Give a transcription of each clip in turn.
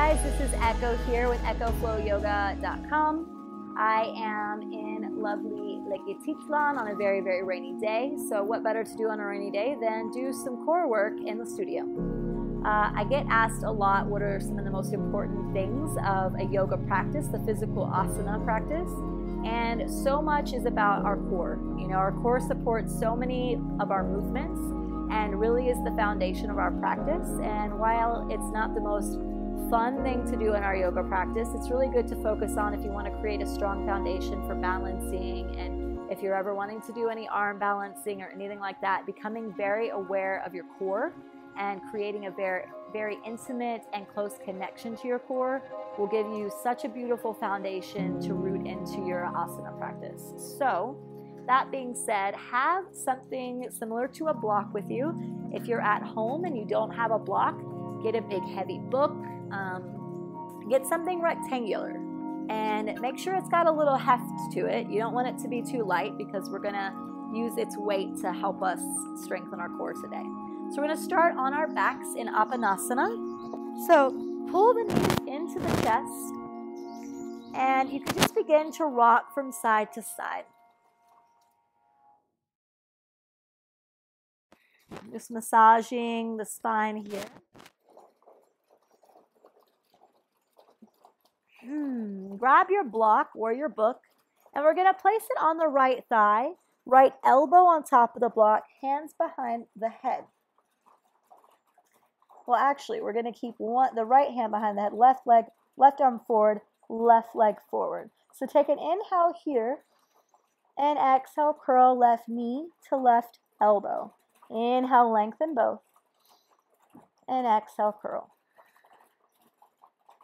guys, this is Echo here with EchoFlowYoga.com. I am in lovely Lake Atitlan on a very, very rainy day. So what better to do on a rainy day than do some core work in the studio. I get asked a lot, what are some of the most important things of a yoga practice, the physical asana practice? And so much is about our core. You know, our core supports so many of our movements and really is the foundation of our practice. And while it's not the most fun thing to do in our yoga practice, it's really good to focus on if you want to create a strong foundation for balancing, and if you're ever wanting to do any arm balancing or anything like that, becoming very aware of your core and creating a very, very intimate and close connection to your core will give you such a beautiful foundation to root into your asana practice. So that being said, have something similar to a block with you. If you're at home and you don't have a block, get a big heavy book, get something rectangular, and make sure it's got a little heft to it. You don't want it to be too light because we're gonna use its weight to help us strengthen our core today. So we're gonna start on our backs in Apanasana. So pull the knees into the chest, and you can just begin to rock from side to side. Just massaging the spine here. Grab your block or your book, and we're going to place it on the right thigh, right elbow on top of the block, hands behind the head. Well, actually, we're going to keep the right hand behind the head, left leg, left arm forward, left leg forward. So take an inhale here, and exhale, curl left knee to left elbow. Inhale, lengthen both, and exhale, curl.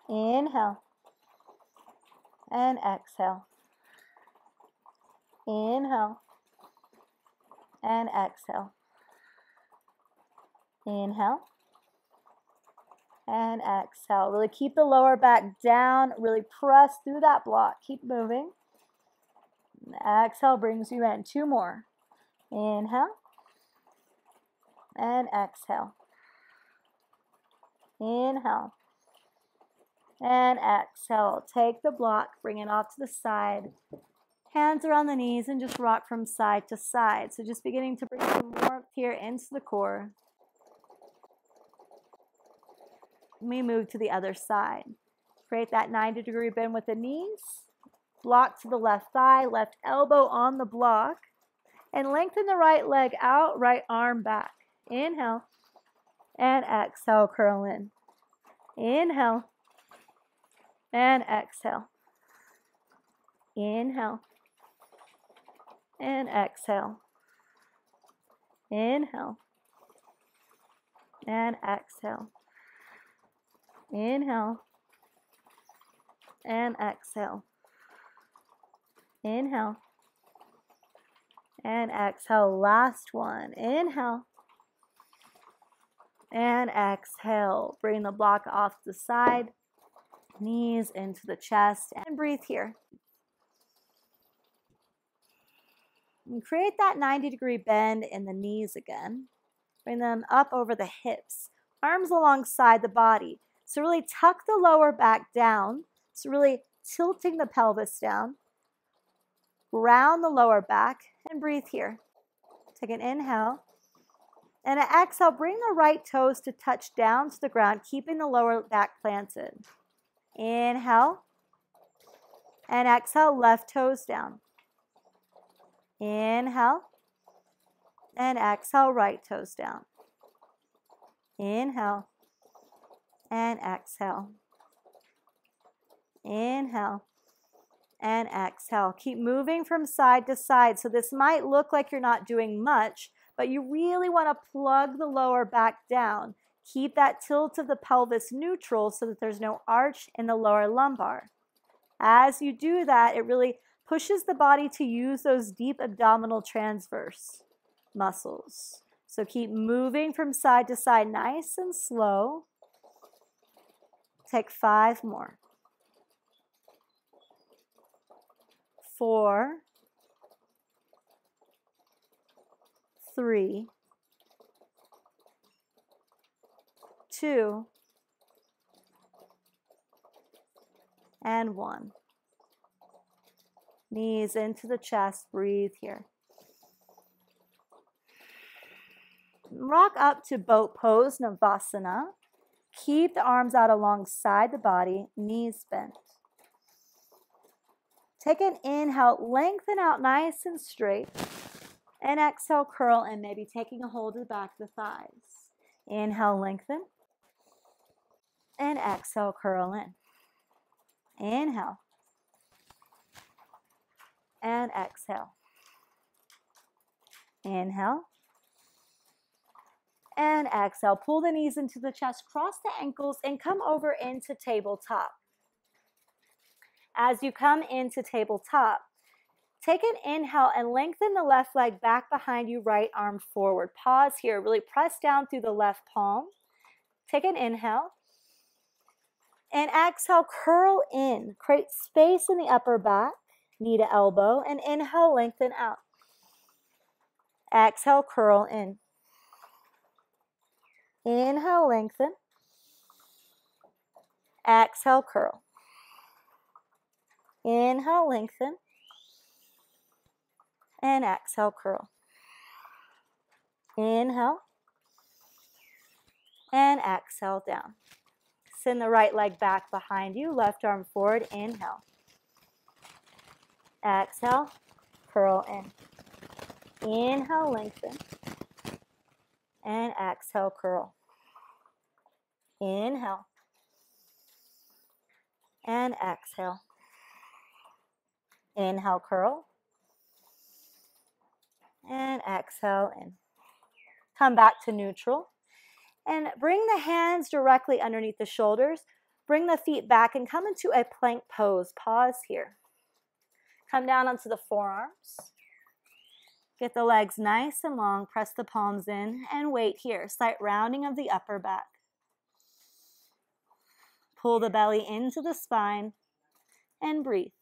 Inhale, and exhale. Inhale, and exhale. Inhale, and exhale. Really keep the lower back down, really press through that block. Keep moving. And exhale brings you in. Two more. Inhale, and exhale. Inhale, and exhale. Take the block, bring it off to the side, hands around the knees, and just rock from side to side. So just beginning to bring some warmth here into the core. We move to the other side. Create that 90-degree bend with the knees, block to the left thigh, left elbow on the block, and lengthen the right leg out, right arm back. Inhale, and exhale, curl in. Inhale, and exhale. Inhale, and exhale. Inhale, and exhale. Inhale, and exhale. Inhale, and exhale. Last one. Inhale, and exhale. Bring the block off the side, knees into the chest, and breathe here. And create that 90-degree bend in the knees again. Bring them up over the hips, arms alongside the body. So really tuck the lower back down. So really tilting the pelvis down. Round the lower back, and breathe here. Take an inhale. And an exhale, bring the right toes to touch down to the ground, keeping the lower back planted. Inhale. And exhale, left toes down. Inhale. And exhale, right toes down. Inhale. And exhale. Inhale. And exhale. Keep moving from side to side. So this might look like you're not doing much, but you really want to plug the lower back down. Keep that tilt of the pelvis neutral so that there's no arch in the lower lumbar. As you do that, it really pushes the body to use those deep abdominal transverse muscles. So keep moving from side to side, nice and slow. Take 5 more. 4. 3, 2, and one. Knees into the chest, breathe here. Rock up to boat pose, Navasana. Keep the arms out alongside the body, knees bent. Take an inhale, lengthen out nice and straight. And exhale, curl, and maybe taking a hold of the back of the thighs. Inhale, lengthen. And exhale, curl in. Inhale. And exhale. Inhale. And exhale. Pull the knees into the chest, cross the ankles, and come over into tabletop. As you come into tabletop, take an inhale and lengthen the left leg back behind you, right arm forward. Pause here, really press down through the left palm. Take an inhale. And exhale, curl in. Create space in the upper back, knee to elbow. And inhale, lengthen out. Exhale, curl in. Inhale, lengthen. Exhale, curl. Inhale, lengthen. And exhale, curl. Inhale. And exhale, down. Send the right leg back behind you, left arm forward, inhale. Exhale, curl in. Inhale, lengthen. And exhale, curl. Inhale. And exhale. Inhale, curl. And exhale in. Come back to neutral. And bring the hands directly underneath the shoulders. Bring the feet back and come into a plank pose. Pause here. Come down onto the forearms. Get the legs nice and long. Press the palms in and wait here. Slight rounding of the upper back. Pull the belly into the spine and breathe.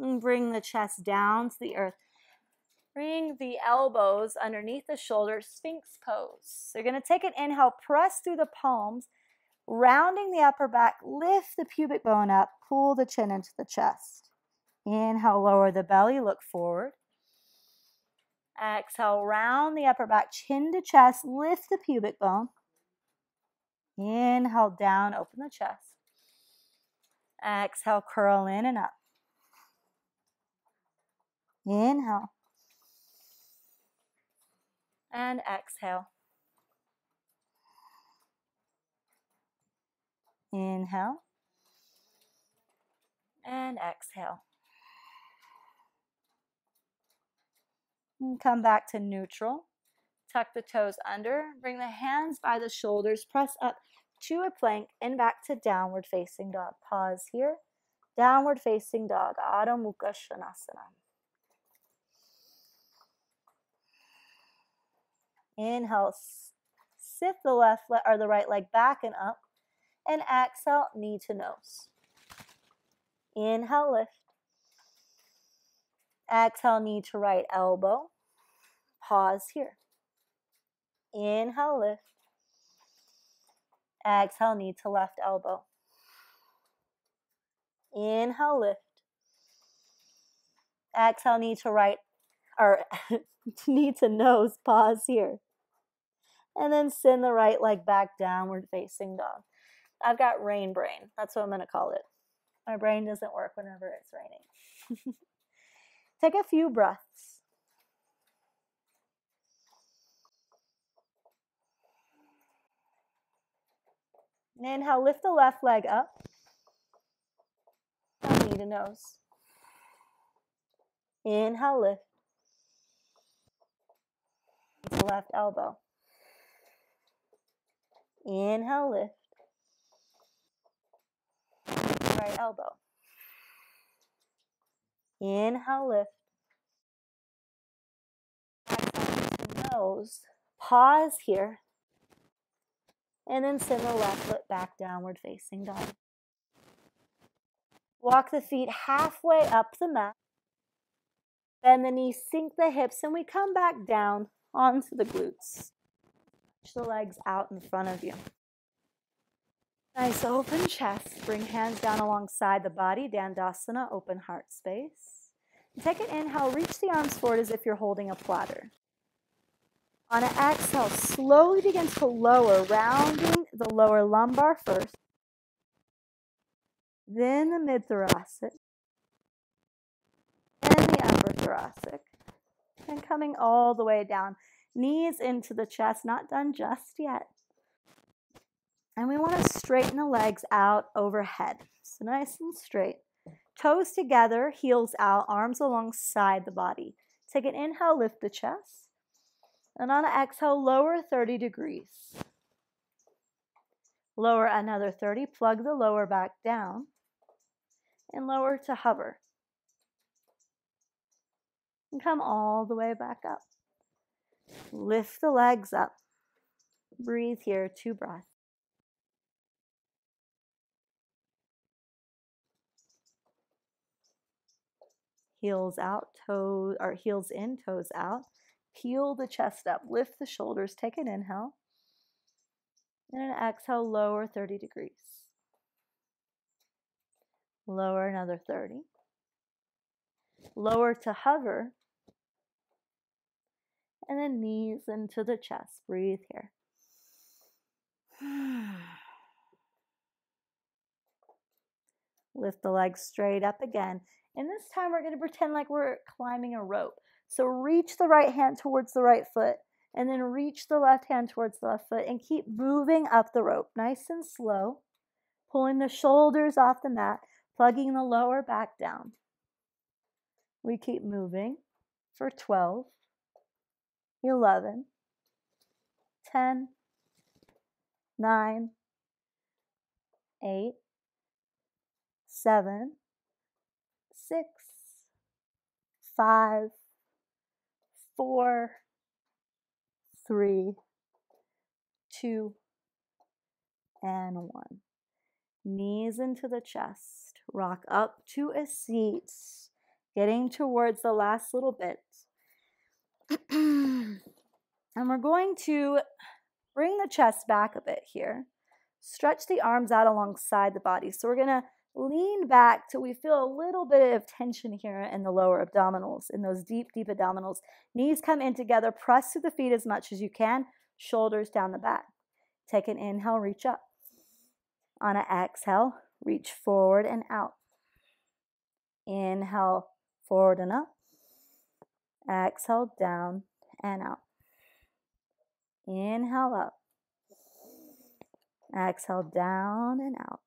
And bring the chest down to the earth. Bring the elbows underneath the shoulders, Sphinx pose. So you're going to take an inhale, press through the palms, rounding the upper back, lift the pubic bone up, pull the chin into the chest. Inhale, lower the belly, look forward. Exhale, round the upper back, chin to chest, lift the pubic bone. Inhale, down, open the chest. Exhale, curl in and up. Inhale. And exhale. Inhale. And exhale. And come back to neutral. Tuck the toes under. Bring the hands by the shoulders. Press up to a plank and back to downward facing dog. Pause here. Downward facing dog. Adho Mukha Svanasana. Inhale, sift the left leg or the right leg back and up, and exhale, knee to nose. Inhale, lift. Exhale, knee to right elbow. Pause here. Inhale, lift. Exhale, knee to left elbow. Inhale, lift. Exhale, knee to right, or knee to nose. Pause here. And then send the right leg back, downward facing dog. I've got rain brain. That's what I'm going to call it. My brain doesn't work whenever it's raining. Take a few breaths. Inhale, lift the left leg up. Knee to nose. Inhale, lift. Left elbow. Inhale, lift. Right elbow. Inhale, lift. Exhale, nose. Pause here. and then send the left foot back downward facing dog. Walk the feet halfway up the mat. Bend the knees, sink the hips, and we come back down onto the glutes. Push the legs out in front of you. Nice open chest. Bring hands down alongside the body. Dandasana, open heart space. And take an inhale, reach the arms forward as if you're holding a platter. On an exhale, slowly begin to lower, rounding the lower lumbar first. Then the mid thoracic. And the upper thoracic. And coming all the way down. Knees into the chest, not done just yet. And we want to straighten the legs out overhead. So nice and straight. Toes together, heels out, arms alongside the body. Take an inhale, lift the chest. And on an exhale, lower 30 degrees. Lower another 30, plug the lower back down. And lower to hover. And come all the way back up. Lift the legs up. Breathe here, 2 breaths. Heels out, toes, or heels in, toes out. Peel the chest up, lift the shoulders, take an inhale. And an exhale, lower 30 degrees. Lower another 30. Lower to hover. And then knees into the chest. Breathe here. Lift the legs straight up again. And this time we're going to pretend like we're climbing a rope. So reach the right hand towards the right foot and then reach the left hand towards the left foot and keep moving up the rope. Nice and slow. Pulling the shoulders off the mat, plugging the lower back down. We keep moving for 12, 11, 10, 9, 8, 7, 6, 5, 4, 3, 2, and 1. Knees into the chest. Rock up to a seat, getting towards the last little bit. And we're going to bring the chest back a bit here. Stretch the arms out alongside the body. So we're going to lean back till we feel a little bit of tension here in the lower abdominals, in those deep, deep abdominals. Knees come in together, press through the feet as much as you can, shoulders down the back. Take an inhale, reach up. On an exhale, reach forward and out. Inhale, forward and up. Exhale, down and out. Inhale, up. Exhale, down and out.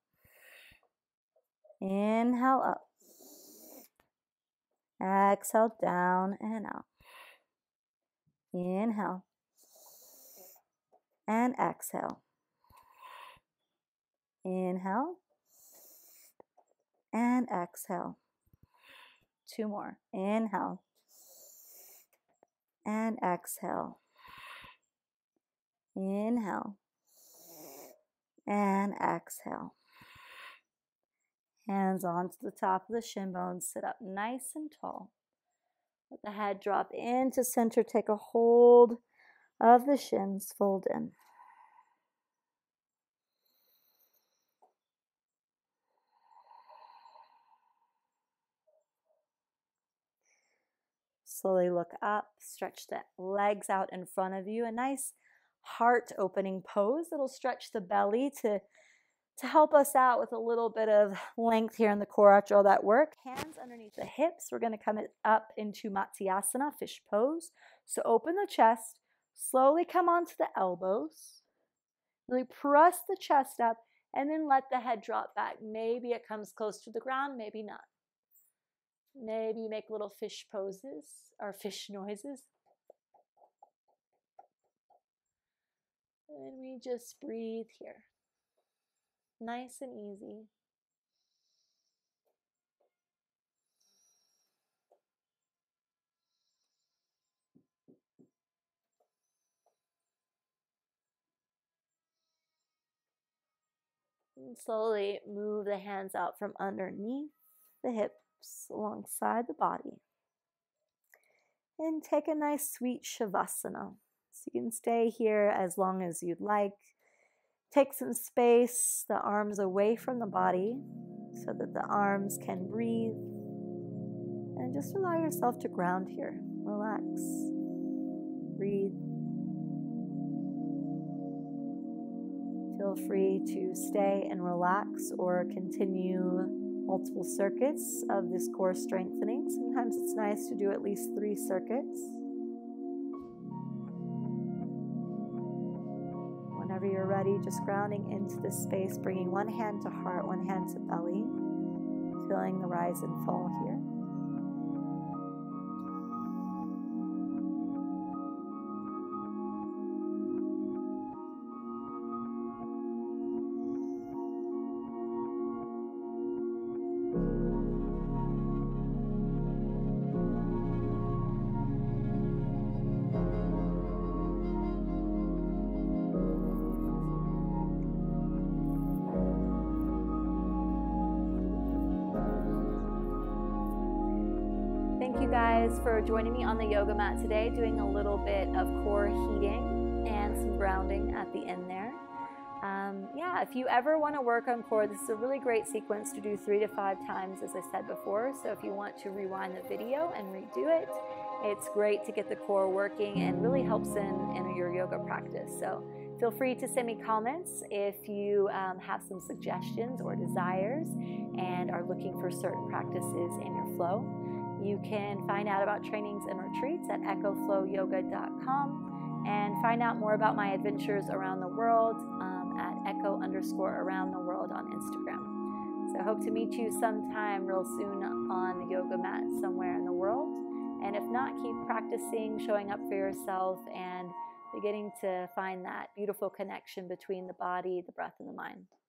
Inhale up, exhale down and out, inhale and exhale, inhale and exhale, 2 more, inhale and exhale, inhale and exhale. Hands onto the top of the shin bones, sit up nice and tall. Let the head drop into center, take a hold of the shins, fold in. Slowly look up, stretch the legs out in front of you, a nice heart opening pose that'll stretch the belly to help us out with a little bit of length here in the core after all that work. Hands underneath the hips. We're going to come up into Matsyasana, fish pose. So open the chest, slowly come onto the elbows, really press the chest up, and then let the head drop back. Maybe it comes close to the ground, maybe not. Maybe make little fish poses or fish noises. And we just breathe here. Nice and easy. And slowly move the hands out from underneath the hips alongside the body. And take a nice sweet Shavasana. So you can stay here as long as you'd like. Take some space, the arms away from the body so that the arms can breathe. And just allow yourself to ground here. Relax. Breathe. Feel free to stay and relax or continue multiple circuits of this core strengthening. Sometimes it's nice to do at least 3 circuits. Whenever you're ready, just grounding into this space, bringing one hand to heart, one hand to belly, feeling the rise and fall here. Guys, for joining me on the yoga mat today, doing a little bit of core heating and some grounding at the end there. Yeah, if you ever want to work on core, this is a really great sequence to do 3 to 5 times, as I said before. So if you want to rewind the video and redo it, it's great to get the core working and really helps in your yoga practice. So feel free to send me comments if you have some suggestions or desires and are looking for certain practices in your flow. You can find out about trainings and retreats at EchoFlowYoga.com and find out more about my adventures around the world at echo_around the world on Instagram. So I hope to meet you sometime real soon on the yoga mat somewhere in the world. And if not, keep practicing, showing up for yourself, and beginning to find that beautiful connection between the body, the breath, and the mind.